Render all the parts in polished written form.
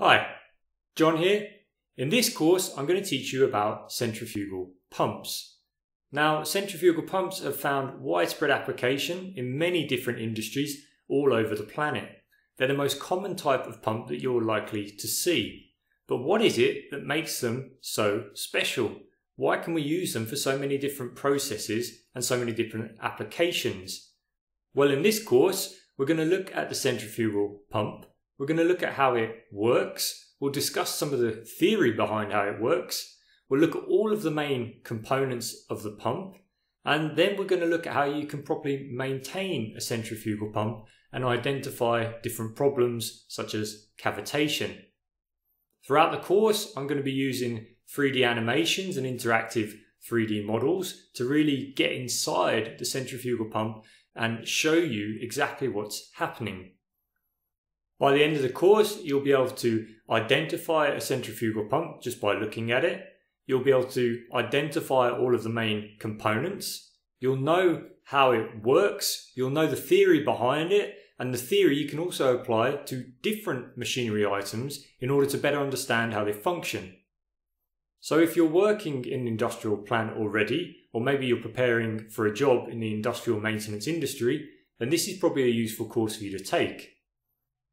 Hi, John here. In this course, I'm going to teach you about centrifugal pumps. Now, centrifugal pumps have found widespread application in many different industries all over the planet. They're the most common type of pump that you're likely to see. But what is it that makes them so special? Why can we use them for so many different processes and so many different applications? Well, in this course, we're going to look at the centrifugal pump. We're going to look at how it works. We'll discuss some of the theory behind how it works. We'll look at all of the main components of the pump. And then we're going to look at how you can properly maintain a centrifugal pump and identify different problems such as cavitation. Throughout the course, I'm going to be using 3D animations and interactive 3D models to really get inside the centrifugal pump and show you exactly what's happening. By the end of the course, you'll be able to identify a centrifugal pump just by looking at it. You'll be able to identify all of the main components. You'll know how it works. You'll know the theory behind it, and the theory you can also apply to different machinery items in order to better understand how they function. So if you're working in an industrial plant already, or maybe you're preparing for a job in the industrial maintenance industry, then this is probably a useful course for you to take.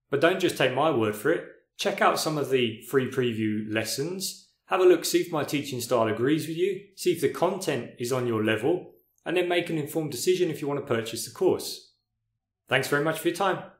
But don't just take my word for it. Check out some of the free preview lessons. Have a look, see if my teaching style agrees with you, see if the content is on your level, and then make an informed decision if you want to purchase the course. Thanks very much for your time.